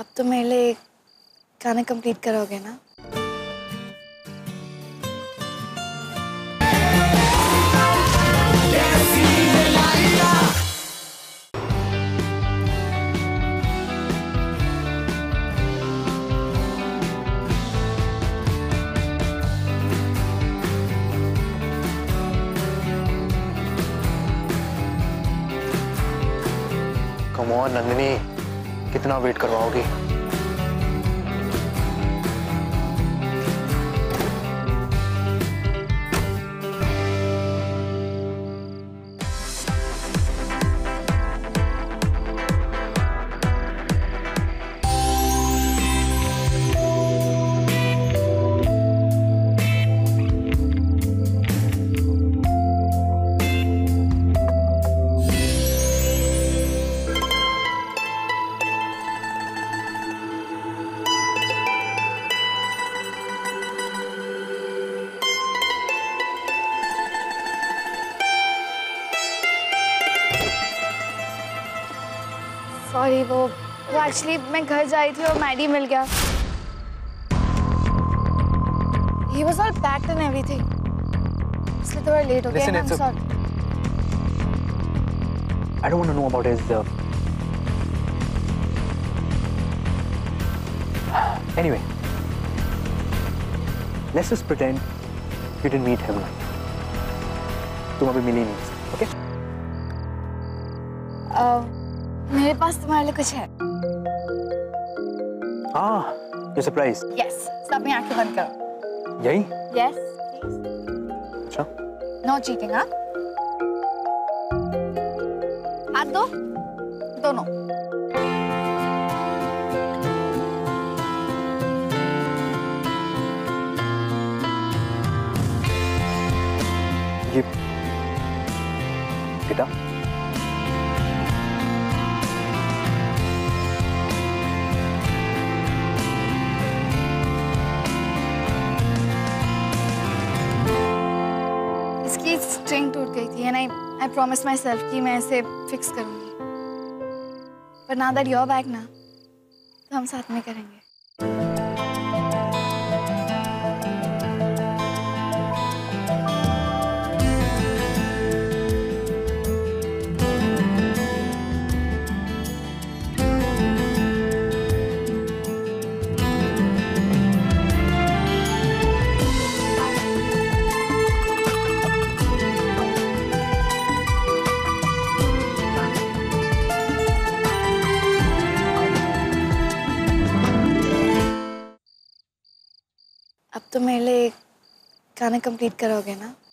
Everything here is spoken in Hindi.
अब तो मेरे लिए गाना कंप्लीट करोगे ना? कम ऑन नंदिनी, कितना वेट करवाओगी? सॉरी, वो एक्चुअली मैं घर जा रही थी और मैडी मिल गया। He was all packed and everything, इसलिए थोड़ा लेट हो गया। I'm sorry. I don't want to know about his. Anyway, let's just pretend you didn't meet him. तुम अभी मिली नहीं, okay? मेरे पास तुम्हारे लिए कुछ है। हाँ, सरप्राइज। यस, सब में आंखें बंद करो। यही? यस। अच्छा। नो चीटिंग, हाँ? आप दो, दोनों। ये बेटा। स्ट्रिंग टूट गई थी and I promise myself कि मैं इसे फिक्स करूंगी, पर नाउ दैट योर बैक ना, तो हम साथ में करेंगे। तो मेरे लिए गाना कंप्लीट करोगे ना?